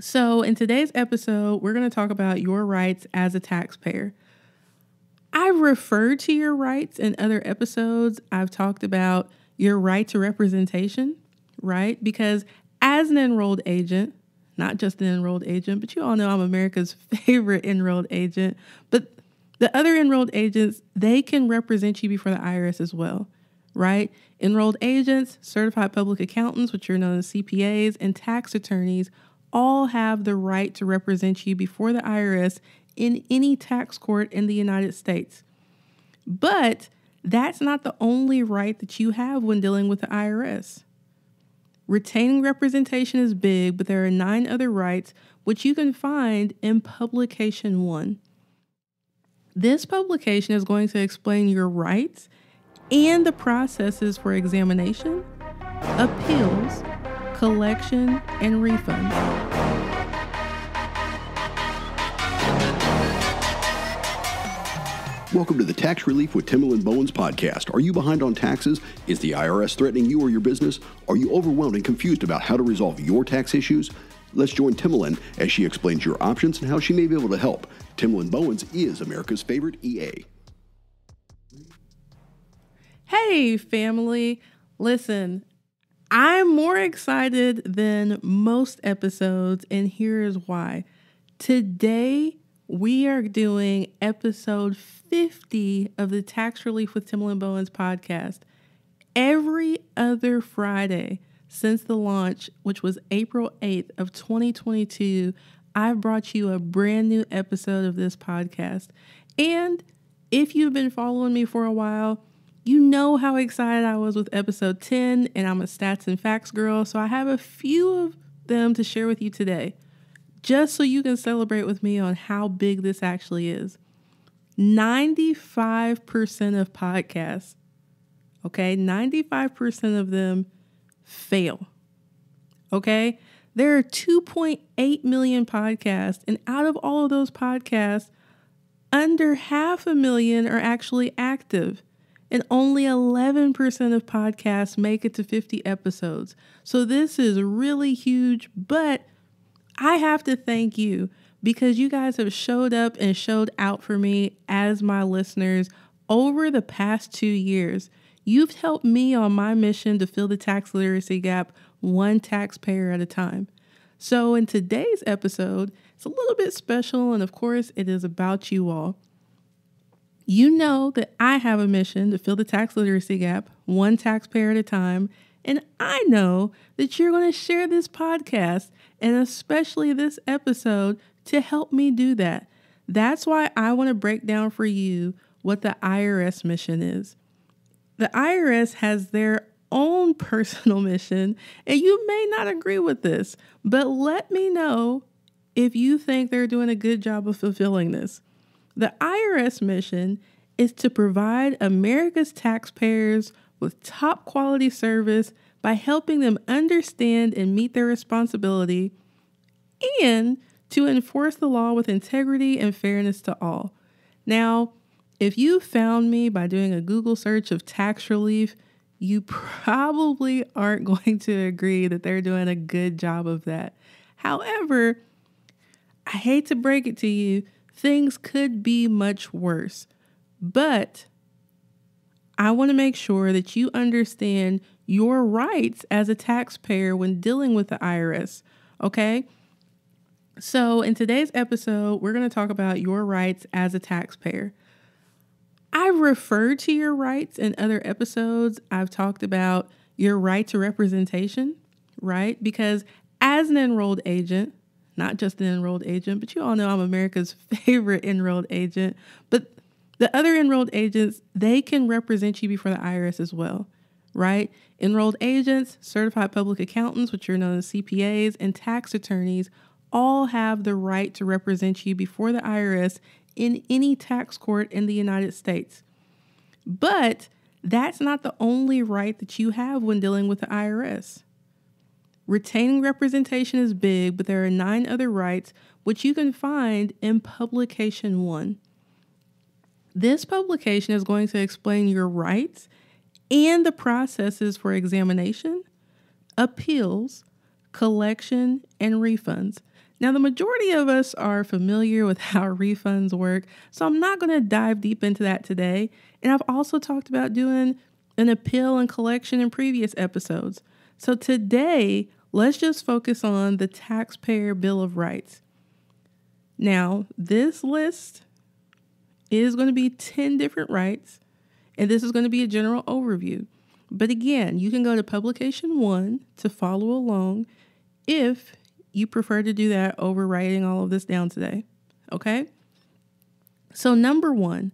So in today's episode, we're going to talk about your rights as a taxpayer. I've referred to your rights in other episodes. I've talked about your right to representation, right? Because as an enrolled agent, not just an enrolled agent, but you all know I'm America's favorite enrolled agent, but the other enrolled agents, they can represent you before the IRS as well, right? Enrolled agents, certified public accountants, which are known as CPAs, and tax attorneys all have the right to represent you before the IRS in any tax court in the United States. But that's not the only right that you have when dealing with the IRS. Retaining representation is big, but there are 9 other rights, which you can find in Publication 1. This publication is going to explain your rights and the processes for examination, appeals, collection, and refund. Welcome to the Tax Relief with Timalyn Bowens podcast. Are you behind on taxes? Is the IRS threatening you or your business? Are you overwhelmed and confused about how to resolve your tax issues? Let's join Timalyn as she explains your options and how she may be able to help. Timalyn Bowens is America's favorite EA. Hey, family. Listen, I'm more excited than most episodes, and here is why. Today, we are doing episode 50 of the Tax Relief with Timalyn Bowens podcast. Every other Friday since the launch, which was April 8th of 2022, I've brought you a brand new episode of this podcast. And if you've been following me for a while, you know how excited I was with episode 10, and I'm a stats and facts girl, so I have a few of them to share with you today, just so you can celebrate with me on how big this actually is. 95% of podcasts, okay, 95% of them fail, okay? There are 2.8 million podcasts, and out of all of those podcasts, under 500,000 are actually active, and only 11% of podcasts make it to 50 episodes. So this is really huge, but I have to thank you because you guys have showed up and showed out for me as my listeners over the past 2 years. You've helped me on my mission to fill the tax literacy gap one taxpayer at a time. So in today's episode, it's a little bit special, and of course, it is about you all. You know that I have a mission to fill the tax literacy gap one taxpayer at a time, and I know that you're going to share this podcast and especially this episode to help me do that. That's why I want to break down for you what the IRS mission is. The IRS has their own personal mission, and you may not agree with this, but let me know if you think they're doing a good job of fulfilling this. The IRS mission is to provide America's taxpayers with top quality service by helping them understand and meet their responsibility and to enforce the law with integrity and fairness to all. Now, if you found me by doing a Google search of tax relief, you probably aren't going to agree that they're doing a good job of that. However, I hate to break it to you, things could be much worse, but I want to make sure that you understand your rights as a taxpayer when dealing with the IRS, okay? So in today's episode, we're going to talk about your rights as a taxpayer. I've referred to your rights in other episodes. I've talked about your right to representation, right? Because as an enrolled agent, not just an enrolled agent, but you all know I'm America's favorite enrolled agent, but the other enrolled agents, they can represent you before the IRS as well, right? Enrolled agents, certified public accountants, which are known as CPAs, and tax attorneys all have the right to represent you before the IRS in any tax court in the United States. But that's not the only right that you have when dealing with the IRS. Retaining representation is big, but there are 9 other rights, which you can find in Publication 1. This publication is going to explain your rights and the processes for examination, appeals, collection, and refunds. Now, the majority of us are familiar with how refunds work, so I'm not going to dive deep into that today. And I've also talked about doing an appeal and collection in previous episodes. So today, let's just focus on the Taxpayer Bill of Rights. Now, this list is going to be 10 different rights, and this is going to be a general overview. But again, you can go to Publication 1 to follow along if you prefer to do that over writing all of this down today, okay? So number one,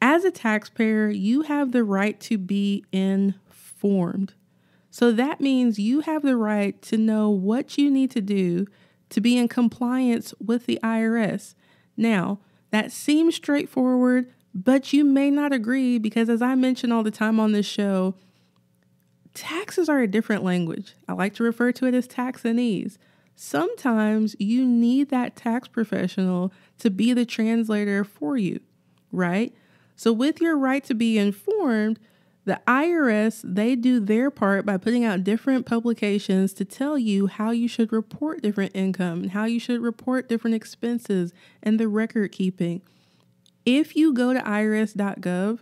as a taxpayer, you have the right to be informed. So that means you have the right to know what you need to do to be in compliance with the IRS. Now, that seems straightforward, but you may not agree because, as I mention all the time on this show, taxes are a different language. I like to refer to it as Taxanese. Sometimes you need that tax professional to be the translator for you, right? So with your right to be informed, the IRS, they do their part by putting out different publications to tell you how you should report different income and how you should report different expenses and the record keeping. If you go to irs.gov,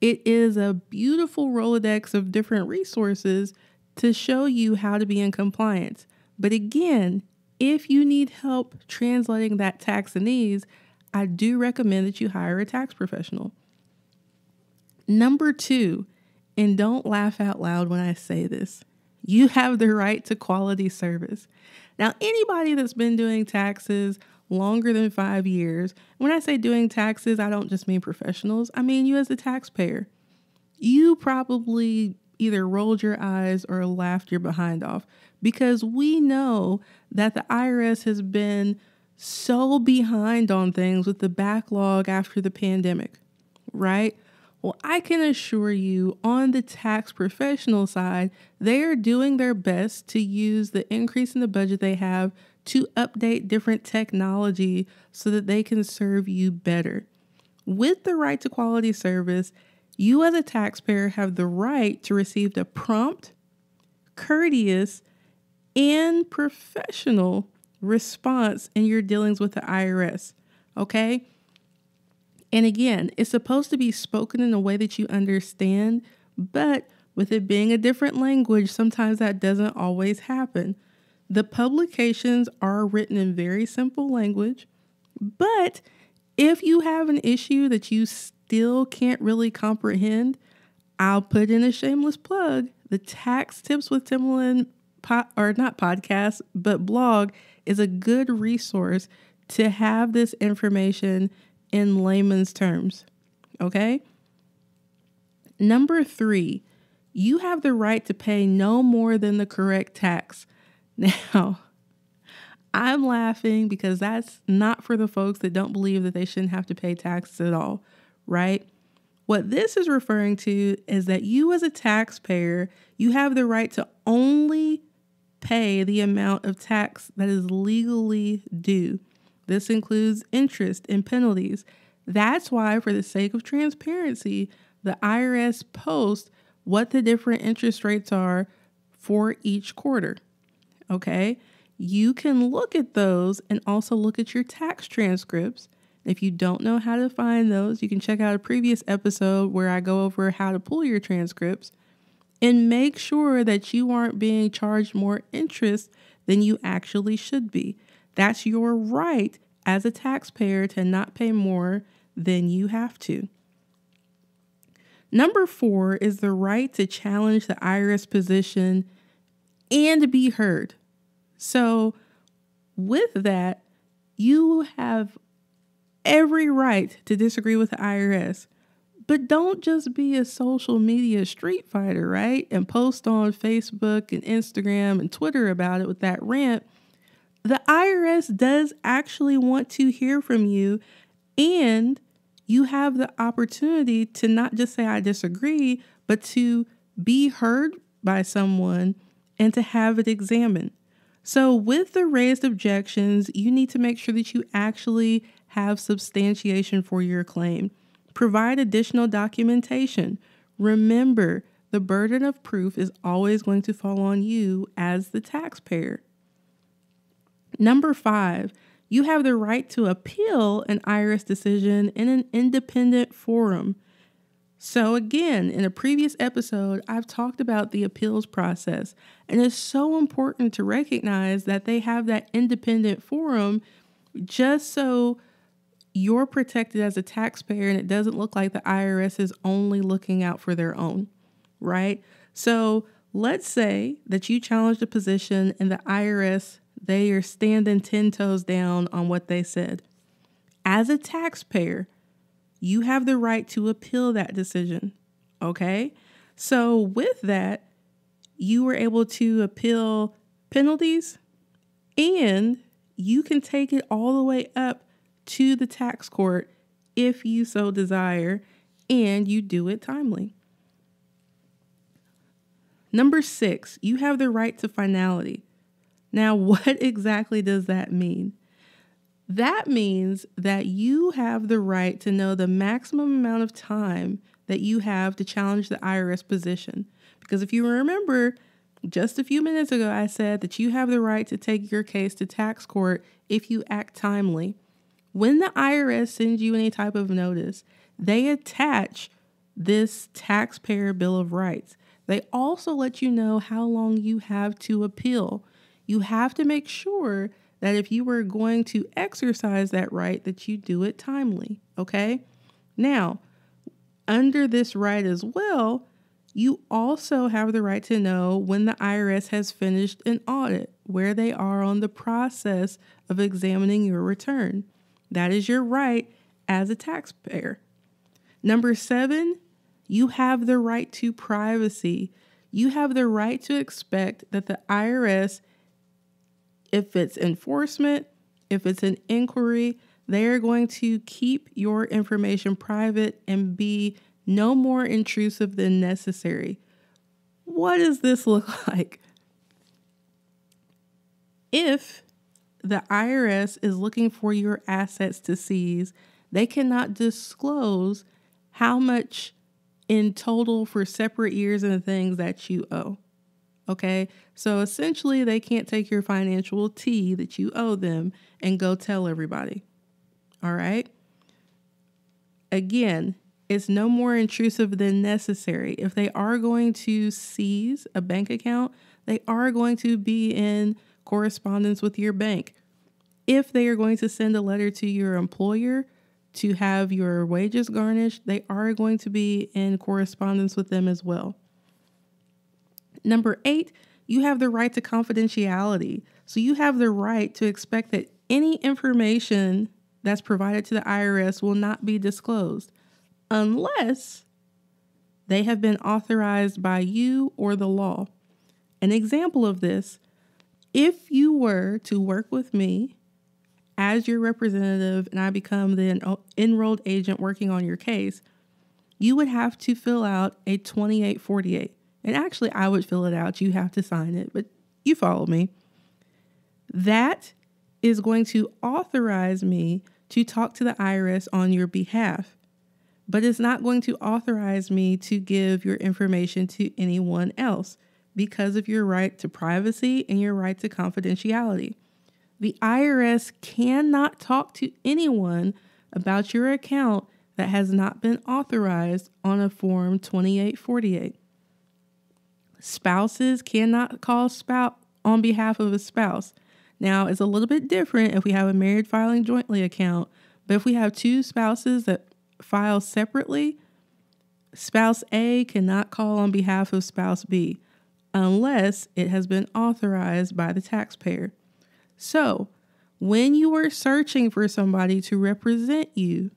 it is a beautiful Rolodex of different resources to show you how to be in compliance. But again, if you need help translating that Taxanese, I do recommend that you hire a tax professional. Number two, and don't laugh out loud when I say this, you have the right to quality service. Now, anybody that's been doing taxes longer than 5 years, when I say doing taxes, I don't just mean professionals, I mean you as a taxpayer. You probably either rolled your eyes or laughed your behind off, because we know that the IRS has been so behind on things with the backlog after the pandemic, right? Well, I can assure you on the tax professional side, they are doing their best to use the increase in the budget they have to update different technology so that they can serve you better. With the right to quality service, you as a taxpayer have the right to receive a prompt, courteous, and professional response in your dealings with the IRS, okay? And again, it's supposed to be spoken in a way that you understand, but with it being a different language, sometimes that doesn't always happen. The publications are written in very simple language, but if you have an issue that you still can't really comprehend, I'll put in a shameless plug. The Tax Tips with Timalyn blog is a good resource to have this information in layman's terms, okay? Number three, you have the right to pay no more than the correct tax. Now, I'm laughing because that's not for the folks that don't believe that they shouldn't have to pay taxes at all, right? What this is referring to is that you as a taxpayer, you have the right to only pay the amount of tax that is legally due. This includes interest and penalties. That's why, for the sake of transparency, the IRS posts what the different interest rates are for each quarter, okay? You can look at those and also look at your tax transcripts. If you don't know how to find those, you can check out a previous episode where I go over how to pull your transcripts and make sure that you aren't being charged more interest than you actually should be. That's your right as a taxpayer to not pay more than you have to. Number four is the right to challenge the IRS position and be heard. So with that, you have every right to disagree with the IRS, but don't just be a social media street fighter, right? And post on Facebook and Instagram and Twitter about it with that rant. The IRS does actually want to hear from you, and you have the opportunity to not just say, I disagree, but to be heard by someone and to have it examined. So with the raised objections, you need to make sure that you actually have substantiation for your claim. Provide additional documentation. Remember, the burden of proof is always going to fall on you as the taxpayer. Number 5, you have the right to appeal an IRS decision in an independent forum. So again, in a previous episode, I've talked about the appeals process, and it's so important to recognize that they have that independent forum just so you're protected as a taxpayer and it doesn't look like the IRS is only looking out for their own, right? So let's say that you challenged a position and the IRS, they are standing 10 toes down on what they said. As a taxpayer, you have the right to appeal that decision, okay? So with that, you were able to appeal penalties, and you can take it all the way up to the tax court if you so desire, and you do it timely. Number 6, you have the right to finality. Now, what exactly does that mean? That means that you have the right to know the maximum amount of time that you have to challenge the IRS position. Because if you remember, just a few minutes ago, I said that you have the right to take your case to tax court if you act timely. When the IRS sends you any type of notice, they attach this Taxpayer Bill of Rights. They also let you know how long you have to appeal. You have to make sure that if you were going to exercise that right, that you do it timely, okay? Now, under this right as well, you also have the right to know when the IRS has finished an audit, where they are on the process of examining your return. That is your right as a taxpayer. Number 7, you have the right to privacy. You have the right to expect that the IRS, if it's enforcement, if it's an inquiry, they are going to keep your information private and be no more intrusive than necessary. What does this look like? If the IRS is looking for your assets to seize, they cannot disclose how much in total for separate years and things that you owe. Okay, so essentially they can't take your financial tea that you owe them and go tell everybody, all right? Again, it's no more intrusive than necessary. If they are going to seize a bank account, they are going to be in correspondence with your bank. If they are going to send a letter to your employer to have your wages garnished, they are going to be in correspondence with them as well. Number 8, you have the right to confidentiality. So you have the right to expect that any information that's provided to the IRS will not be disclosed unless they have been authorized by you or the law. An example of this, if you were to work with me as your representative and I become the enrolled agent working on your case, you would have to fill out a 2848. And actually, I would fill it out. You have to sign it, but you follow me. That is going to authorize me to talk to the IRS on your behalf, but it's not going to authorize me to give your information to anyone else because of your right to privacy and your right to confidentiality. The IRS cannot talk to anyone about your account that has not been authorized on a Form 2848. Spouses cannot call spouse on behalf of a spouse. Now, it's a little bit different if we have a married filing jointly account, but if we have two spouses that file separately, spouse A cannot call on behalf of spouse B unless it has been authorized by the taxpayer. So, when you are searching for somebody to represent you,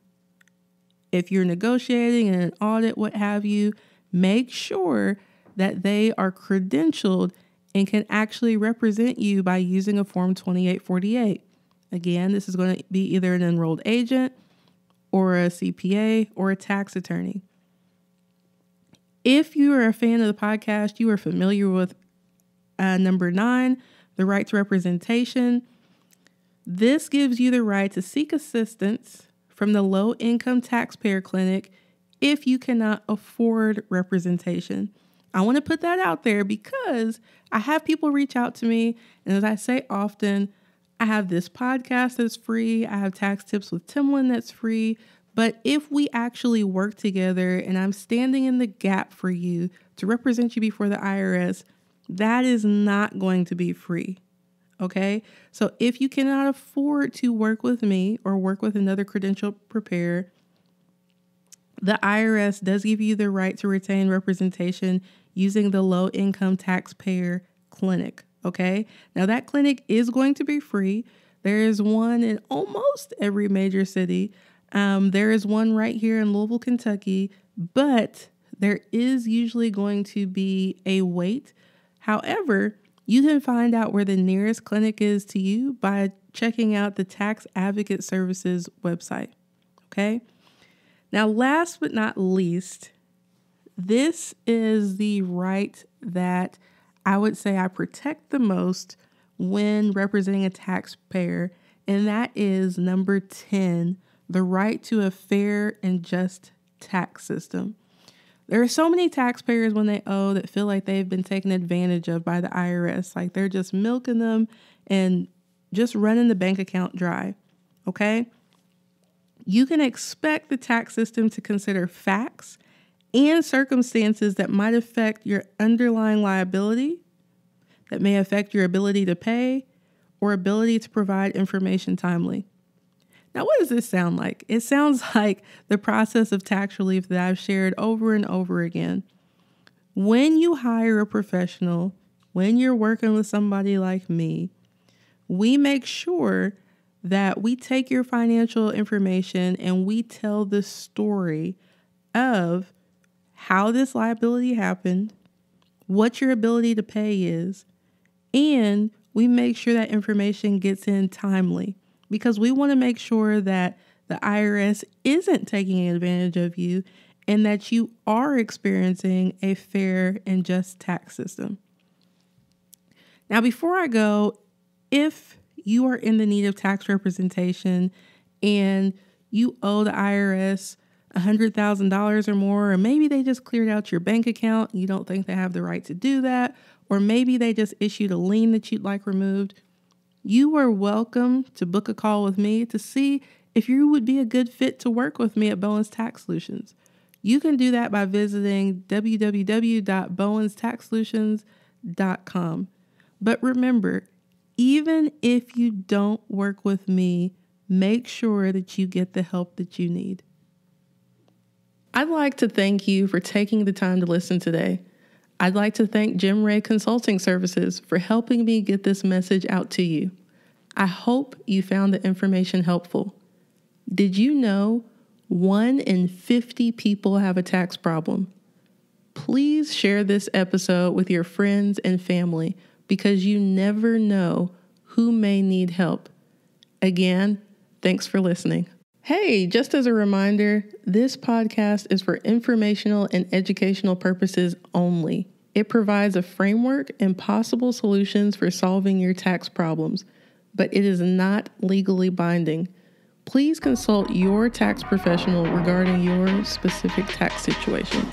if you're negotiating in an audit, what have you, make sure that they are credentialed and can actually represent you by using a Form 2848. Again, this is going to be either an enrolled agent or a CPA or a tax attorney. If you are a fan of the podcast, you are familiar with number 9, the right to representation. This gives you the right to seek assistance from the Low Income Taxpayer Clinic if you cannot afford representation. I want to put that out there because I have people reach out to me. And as I say often, I have this podcast that's free. I have Tax Tips with Timalyn that's free. But if we actually work together and I'm standing in the gap for you to represent you before the IRS, that is not going to be free. Okay, so if you cannot afford to work with me or work with another credential preparer, the IRS does give you the right to retain representation using the Low Income Taxpayer Clinic. Okay, now that clinic is going to be free. There is one in almost every major city. There is one right here in Louisville, Kentucky, but there is usually going to be a wait. However, you can find out where the nearest clinic is to you by checking out the Tax Advocate Services website, okay? Now, last but not least, this is the right that I would say I protect the most when representing a taxpayer, and that is number 10, the right to a fair and just tax system. There are so many taxpayers when they owe that feel like they've been taken advantage of by the IRS. Like they're just milking them and just running the bank account dry, okay? You can expect the tax system to consider facts and circumstances that might affect your underlying liability, that may affect your ability to pay, or ability to provide information timely. Now, what does this sound like? It sounds like the process of tax relief that I've shared over and over again. When you hire a professional, when you're working with somebody like me, we make sure that we take your financial information and we tell the story of how this liability happened, what your ability to pay is, and we make sure that information gets in timely. Because we want to make sure that the IRS isn't taking advantage of you and that you are experiencing a fair and just tax system. Now, before I go, if you are in the need of tax representation and you owe the IRS $100,000 or more, or maybe they just cleared out your bank account and you don't think they have the right to do that, or maybe they just issued a lien that you'd like removed, you are welcome to book a call with me to see if you would be a good fit to work with me at Bowens Tax Solutions. You can do that by visiting www.bowenstaxsolutions.com. But remember, even if you don't work with me, make sure that you get the help that you need. I'd like to thank you for taking the time to listen today. I'd like to thank Jim Ray Consulting Services for helping me get this message out to you. I hope you found the information helpful. Did you know 1 in 50 people have a tax problem? Please share this episode with your friends and family because you never know who may need help. Again, thanks for listening. Hey, just as a reminder, this podcast is for informational and educational purposes only. It provides a framework and possible solutions for solving your tax problems, but it is not legally binding. Please consult your tax professional regarding your specific tax situation.